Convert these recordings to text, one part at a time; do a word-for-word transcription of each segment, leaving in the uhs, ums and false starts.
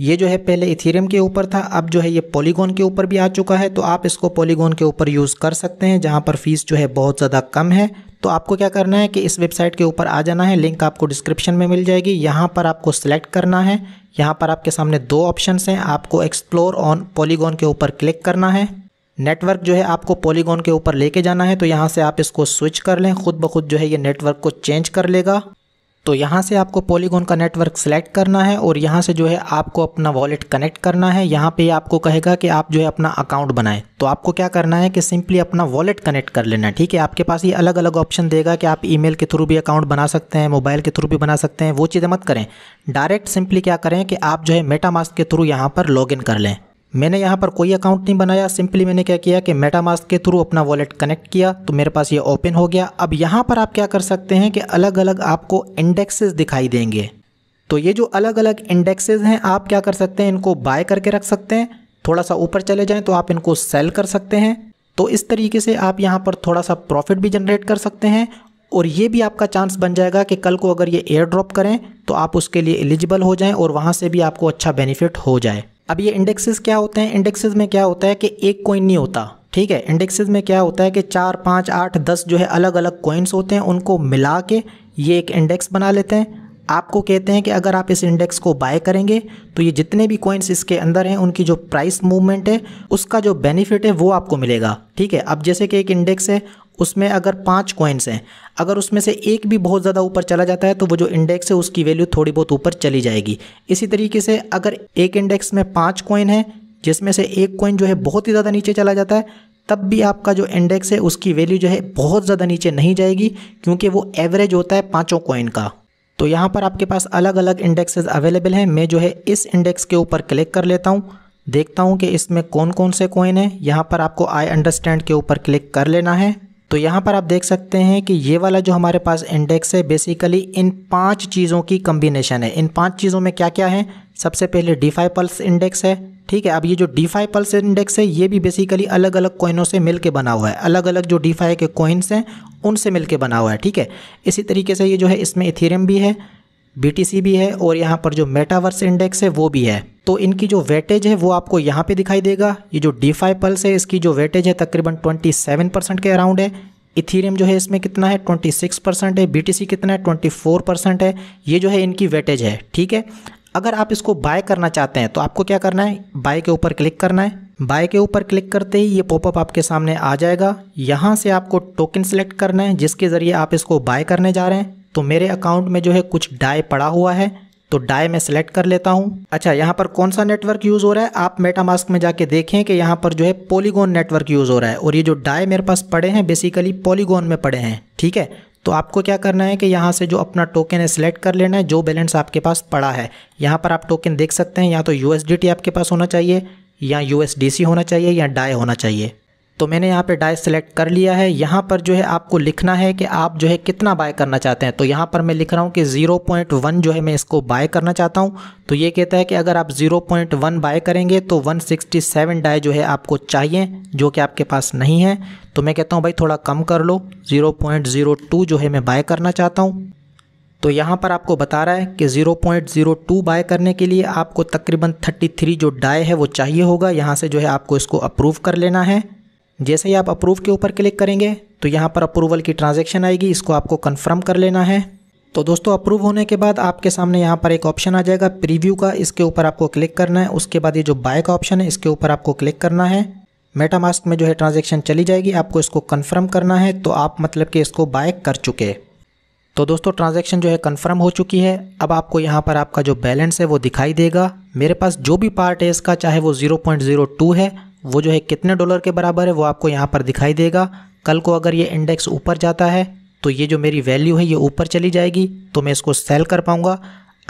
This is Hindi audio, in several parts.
ये जो है पहले इथेरियम के ऊपर था, अब जो है ये पॉलीगॉन के ऊपर भी आ चुका है। तो आप इसको पॉलीगॉन के ऊपर यूज़ कर सकते हैं जहाँ पर फीस जो है बहुत ज़्यादा कम है। तो आपको क्या करना है कि इस वेबसाइट के ऊपर आ जाना है, लिंक आपको डिस्क्रिप्शन में मिल जाएगी। यहाँ पर आपको सेलेक्ट करना है, यहाँ पर आपके सामने दो ऑप्शंस हैं, आपको एक्सप्लोर ऑन पॉलीगॉन के ऊपर क्लिक करना है। नेटवर्क जो है आपको पॉलीगॉन के ऊपर लेके जाना है, तो यहाँ से आप इसको स्विच कर लें, खुद ब खुद जो है ये नेटवर्क को चेंज कर लेगा। तो यहाँ से आपको पॉलीगॉन का नेटवर्क सेलेक्ट करना है और यहाँ से जो है आपको अपना वॉलेट कनेक्ट करना है। यहाँ पे आपको कहेगा कि आप जो है अपना अकाउंट बनाएं, तो आपको क्या करना है कि सिंपली अपना वॉलेट कनेक्ट कर लेना है। ठीक है, आपके पास ये अलग अलग ऑप्शन देगा कि आप ईमेल के थ्रू भी अकाउंट बना सकते हैं, मोबाइल के थ्रू भी बना सकते हैं, वो चीज़ें मत करें। डायरेक्ट सिंपली क्या करें कि आप जो है मेटामास्क के थ्रू यहाँ पर लॉग इन कर लें। मैंने यहाँ पर कोई अकाउंट नहीं बनाया, सिंपली मैंने क्या किया कि मेटामास्क के थ्रू अपना वॉलेट कनेक्ट किया, तो मेरे पास ये ओपन हो गया। अब यहाँ पर आप क्या कर सकते हैं कि अलग अलग आपको इंडेक्सेस दिखाई देंगे। तो ये जो अलग अलग इंडेक्सेस हैं आप क्या कर सकते हैं, इनको बाय करके रख सकते हैं। थोड़ा सा ऊपर चले जाएँ तो आप इनको सेल कर सकते हैं। तो इस तरीके से आप यहाँ पर थोड़ा सा प्रॉफिट भी जनरेट कर सकते हैं, और ये भी आपका चांस बन जाएगा कि कल को अगर ये एयर ड्रॉप करें तो आप उसके लिए एलिजिबल हो जाएँ और वहाँ से भी आपको अच्छा बेनिफिट हो जाए। अब ये इंडेक्सेस क्या होते हैं, इंडेक्सेस में क्या होता है कि एक कॉइन नहीं होता। ठीक है, इंडेक्सेस में क्या होता है कि चार पाँच आठ दस जो है अलग अलग कॉइन्स होते हैं, उनको मिला के ये एक इंडेक्स बना लेते हैं। आपको कहते हैं कि अगर आप इस इंडेक्स को बाय करेंगे तो ये जितने भी कॉइन्स इसके अंदर हैं उनकी जो प्राइस मूवमेंट है उसका जो बेनिफिट है वो आपको मिलेगा। ठीक है, अब जैसे कि एक इंडेक्स है, उसमें अगर पाँच कॉइन्स हैं, अगर उसमें से एक भी बहुत ज़्यादा ऊपर चला जाता है तो वो जो इंडेक्स है उसकी वैल्यू थोड़ी बहुत ऊपर चली जाएगी। इसी तरीके से अगर एक इंडेक्स में पाँच कॉइन है जिसमें से एक कॉइन जो है बहुत ही ज़्यादा नीचे चला जाता है, तब भी आपका जो इंडेक्स है उसकी वैल्यू जो है बहुत ज़्यादा नीचे नहीं जाएगी, क्योंकि वो एवरेज होता है पाँचों कॉइन का। तो यहाँ पर आपके पास अलग अलग इंडेक्सेस अवेलेबल हैं। मैं जो है इस इंडेक्स के ऊपर क्लिक कर लेता हूँ, देखता हूँ कि इसमें कौन कौन से कॉइन हैं। यहाँ पर आपको आई अंडरस्टैंड के ऊपर क्लिक कर लेना है। तो यहाँ पर आप देख सकते हैं कि ये वाला जो हमारे पास इंडेक्स है बेसिकली इन पांच चीज़ों की कम्बिनेशन है। इन पांच चीज़ों में क्या क्या है, सबसे पहले डीफाई पल्स इंडेक्स है। ठीक है, अब ये जो डीफाई पल्स इंडेक्स है ये भी बेसिकली अलग अलग कॉइनों से मिलके बना हुआ है, अलग अलग जो डीफाई के कॉइन्स हैं उनसे मिलके बना हुआ है। ठीक है, इसी तरीके से ये जो है इसमें इथेरियम भी है, बीटीसी भी है, और यहाँ पर जो मेटावर्स इंडेक्स है वो भी है। तो इनकी जो वेटेज है वो आपको यहाँ पे दिखाई देगा। ये जो डीफाई पल्स है इसकी जो वेटेज है तकरीबन सत्ताईस परसेंट के अराउंड है। इथेरियम जो है इसमें कितना है, छब्बीस परसेंट है। बीटीसी कितना है, चौबीस परसेंट है। ये जो है इनकी वेटेज है। ठीक है, अगर आप इसको बाय करना चाहते हैं तो आपको क्या करना है, बाय के ऊपर क्लिक करना है। बाय के ऊपर क्लिक करते ही ये पॉपअप आपके सामने आ जाएगा। यहाँ से आपको टोकन सेलेक्ट करना है जिसके ज़रिए आप इसको बाय करने जा रहे हैं। तो मेरे अकाउंट में जो है कुछ डाई पड़ा हुआ है, तो डाई मैं सेलेक्ट कर लेता हूँ। अच्छा, यहाँ पर कौन सा नेटवर्क यूज़ हो रहा है, आप मेटामास्क में जाके देखें कि यहाँ पर जो है पॉलीगॉन नेटवर्क यूज़ हो रहा है, और ये जो डाई मेरे पास पड़े हैं बेसिकली पॉलीगॉन में पड़े हैं। ठीक है, तो आपको क्या करना है कि यहाँ से जो अपना टोकन है सिलेक्ट कर लेना है, जो बैलेंस आपके पास पड़ा है। यहाँ पर आप टोकन देख सकते हैं, या तो यूएसडीटी आपके पास होना चाहिए, या यूएसडीसी होना चाहिए, या डाई होना चाहिए। तो मैंने यहाँ पे डाई सेलेक्ट कर लिया है। यहाँ पर जो है आपको लिखना है कि आप जो है कितना बाय करना चाहते हैं। तो यहाँ पर मैं लिख रहा हूँ कि ज़ीरो पॉइंट वन जो है मैं इसको बाय करना चाहता हूँ। तो ये कहता है कि अगर आप ज़ीरो पॉइंट वन बाय करेंगे तो एक सौ सरसठ डाई जो है आपको चाहिए, जो कि आपके पास नहीं है। तो मैं कहता हूँ भाई थोड़ा कम कर लो, ज़ीरो पॉइंट ज़ीरो टू जो है मैं बाय करना चाहता हूँ। तो यहाँ पर आपको बता रहा है कि zero point zero two buy करने के लिए आपको तकरीबन तैंतीस जो डाई है वो चाहिए होगा। यहाँ से जो है आपको इसको अप्रूव कर लेना है। जैसे ही आप अप्रूव के ऊपर क्लिक करेंगे तो यहाँ पर अप्रूवल की ट्रांजैक्शन आएगी, इसको आपको कंफर्म कर लेना है। तो दोस्तों अप्रूव होने के बाद आपके सामने यहाँ पर एक ऑप्शन आ जाएगा प्रीव्यू का, इसके ऊपर आपको क्लिक करना है। उसके बाद ये जो बाय का ऑप्शन है इसके ऊपर आपको क्लिक करना है। मेटामास्क में जो है ट्रांजैक्शन चली जाएगी, आपको इसको कंफर्म करना है। तो आप मतलब कि इसको बाय कर चुके। तो दोस्तों ट्रांजैक्शन जो है कंफर्म हो चुकी है। अब आपको यहाँ पर आपका जो बैलेंस है वो दिखाई देगा। मेरे पास जो भी पार्ट है इसका, चाहे वो ज़ीरो पॉइंट ज़ीरो टू है, वो जो है कितने डॉलर के बराबर है वो आपको यहाँ पर दिखाई देगा। कल को अगर ये इंडेक्स ऊपर जाता है तो ये जो मेरी वैल्यू है ये ऊपर चली जाएगी, तो मैं इसको सेल कर पाऊँगा।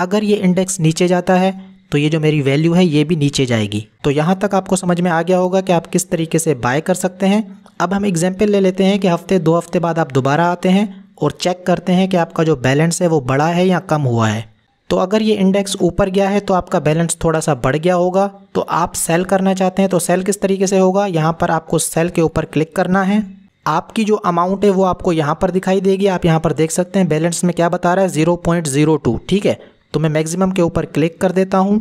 अगर ये इंडेक्स नीचे जाता है तो ये जो मेरी वैल्यू है ये भी नीचे जाएगी। तो यहाँ तक आपको समझ में आ गया होगा कि आप किस तरीके से बाय कर सकते हैं। अब हम एग्जाम्पल ले लेते हैं कि हफ्ते दो हफ्ते बाद आप दोबारा आते हैं और चेक करते हैं कि आपका जो बैलेंस है वो बढ़ा है या कम हुआ है। तो अगर ये इंडेक्स ऊपर गया है तो आपका बैलेंस थोड़ा सा बढ़ गया होगा, तो आप सेल करना चाहते हैं। तो सेल किस तरीके से होगा, यहाँ पर आपको सेल के ऊपर क्लिक करना है। आपकी जो अमाउंट है वो आपको यहाँ पर दिखाई देगी। आप यहाँ पर देख सकते हैं बैलेंस में क्या बता रहा है, ज़ीरो पॉइंट ज़ीरो टू। ठीक है, तो मैं मैक्सिमम के ऊपर क्लिक कर देता हूँ।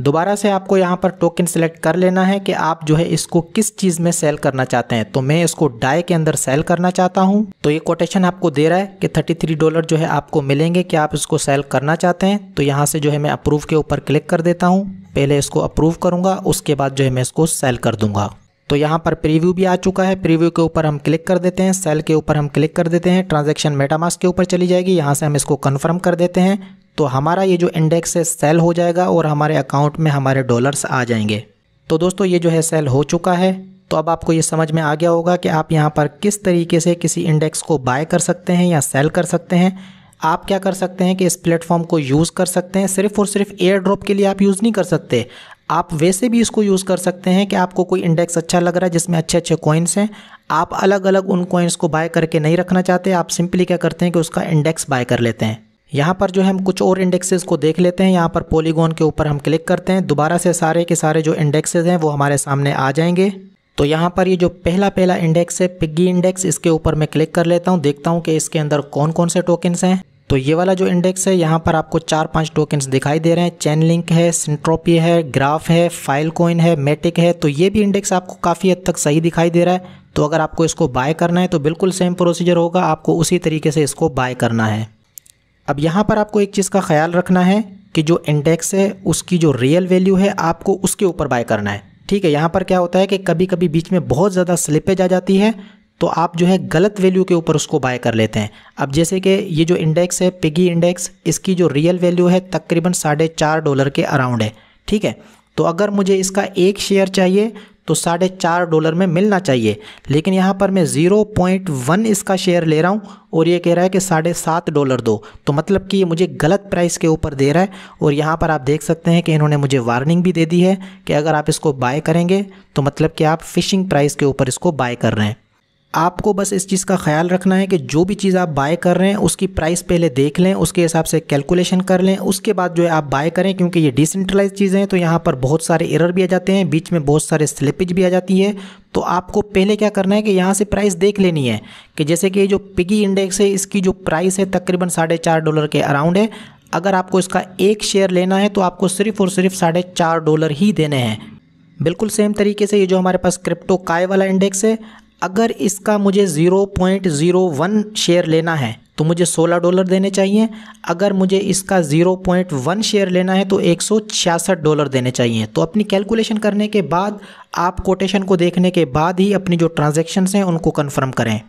दोबारा से आपको यहाँ पर टोकन सेलेक्ट कर लेना है कि आप जो है इसको किस चीज़ में सेल करना चाहते हैं। तो मैं इसको डाई के अंदर सेल करना चाहता हूँ। तो ये कोटेशन आपको दे रहा है कि तैंतीस डॉलर जो है आपको मिलेंगे कि आप इसको सेल करना चाहते हैं। तो यहाँ से जो है मैं अप्रूव के ऊपर क्लिक कर देता हूँ, पहले इसको अप्रूव करूँगा, उसके बाद जो है मैं इसको सेल कर दूँगा। तो यहाँ पर प्रीव्यू भी आ चुका है, प्रीव्यू के ऊपर हम क्लिक कर देते हैं, सेल के ऊपर हम क्लिक कर देते हैं, ट्रांजैक्शन मेटामास्क के ऊपर चली जाएगी, यहाँ से हम इसको कन्फर्म कर देते हैं। तो हमारा ये जो इंडेक्स है सेल हो जाएगा और हमारे अकाउंट में हमारे डॉलर्स आ जाएंगे। तो दोस्तों ये जो है सेल हो चुका है। तो अब आपको ये समझ में आ गया होगा कि आप यहाँ पर किस तरीके से किसी इंडेक्स को बाय कर सकते हैं या सेल कर सकते हैं। आप क्या कर सकते हैं कि इस प्लेटफॉर्म को यूज़ कर सकते हैं, सिर्फ और सिर्फ एयर ड्रॉप के लिए आप यूज़ नहीं कर सकते, आप वैसे भी इसको यूज़ कर सकते हैं कि आपको कोई इंडेक्स अच्छा लग रहा है जिसमें अच्छे अच्छे कॉइन्स हैं, आप अलग अलग उन कॉइन्स को बाय करके नहीं रखना चाहते, आप सिंपली क्या करते हैं कि उसका इंडेक्स बाय कर लेते हैं। यहाँ पर जो है हम कुछ और इंडेक्सेस को देख लेते हैं। यहाँ पर पॉलीगॉन के ऊपर हम क्लिक करते हैं, दोबारा से सारे के सारे जो इंडेक्सेस हैं वो हमारे सामने आ जाएंगे। तो यहाँ पर ये जो पहला पहला इंडेक्स है पिग्गी इंडेक्स, इसके ऊपर मैं क्लिक कर लेता हूँ, देखता हूँ कि इसके अंदर कौन कौन से टोकन्स हैं। तो ये वाला जो इंडेक्स है यहाँ पर आपको चार पाँच टोकन्स दिखाई दे रहे हैं, चेनलिंक है, सिंट्रोपी है, ग्राफ है, फाइलकॉइन है, मैटिक है। तो ये भी इंडेक्स आपको काफ़ी हद तक सही दिखाई दे रहा है। तो अगर आपको इसको बाय करना है तो बिल्कुल सेम प्रोसीजर होगा, आपको उसी तरीके से इसको बाय करना है। अब यहाँ पर आपको एक चीज़ का ख्याल रखना है कि जो इंडेक्स है उसकी जो रियल वैल्यू है आपको उसके ऊपर बाय करना है, ठीक है। यहाँ पर क्या होता है कि कभी कभी बीच में बहुत ज़्यादा स्लिपेज आ जाती है, तो आप जो है गलत वैल्यू के ऊपर उसको बाय कर लेते हैं। अब जैसे कि ये जो इंडेक्स है पिगी इंडेक्स, इसकी जो रियल वैल्यू है तकरीबन साढ़े चार डॉलर के अराउंड है, ठीक है। तो अगर मुझे इसका एक शेयर चाहिए तो साढ़े चार डॉलर में मिलना चाहिए, लेकिन यहाँ पर मैं ज़ीरो पॉइंट वन इसका शेयर ले रहा हूँ और ये कह रहा है कि साढ़े सात डॉलर दो। तो मतलब कि ये मुझे गलत प्राइस के ऊपर दे रहा है। और यहाँ पर आप देख सकते हैं कि इन्होंने मुझे वार्निंग भी दे दी है कि अगर आप इसको बाय करेंगे तो मतलब कि आप फिशिंग प्राइस के ऊपर इसको बाय कर रहे हैं। आपको बस इस चीज़ का ख्याल रखना है कि जो भी चीज़ आप बाय कर रहे हैं उसकी प्राइस पहले देख लें, उसके हिसाब से कैलकुलेशन कर लें, उसके बाद जो है आप बाय करें। क्योंकि ये डिसेंट्रलाइज चीज़ें हैं तो यहाँ पर बहुत सारे एरर भी आ जाते हैं, बीच में बहुत सारे स्लिपेज भी आ जाती है। तो आपको पहले क्या करना है कि यहाँ से प्राइस देख लेनी है कि जैसे कि जो पिगी इंडेक्स है इसकी जो प्राइस है तकरीबन साढ़े चार डॉलर के अराउंड है। अगर आपको इसका एक शेयर लेना है तो आपको सिर्फ और सिर्फ साढ़े चार डॉलर ही देने हैं। बिल्कुल सेम तरीके से ये जो हमारे पास क्रिप्टो काय वाला इंडेक्स है, अगर इसका मुझे zero point zero one share लेना है तो मुझे सोलह डॉलर देने चाहिए, अगर मुझे इसका ज़ीरो पॉइंट वन शेयर लेना है तो एक सौ छियासठ डॉलर देने चाहिए। तो अपनी कैलकुलेशन करने के बाद, आप कोटेशन को देखने के बाद ही अपनी जो ट्रांजैक्शंस हैं उनको कंफर्म करें।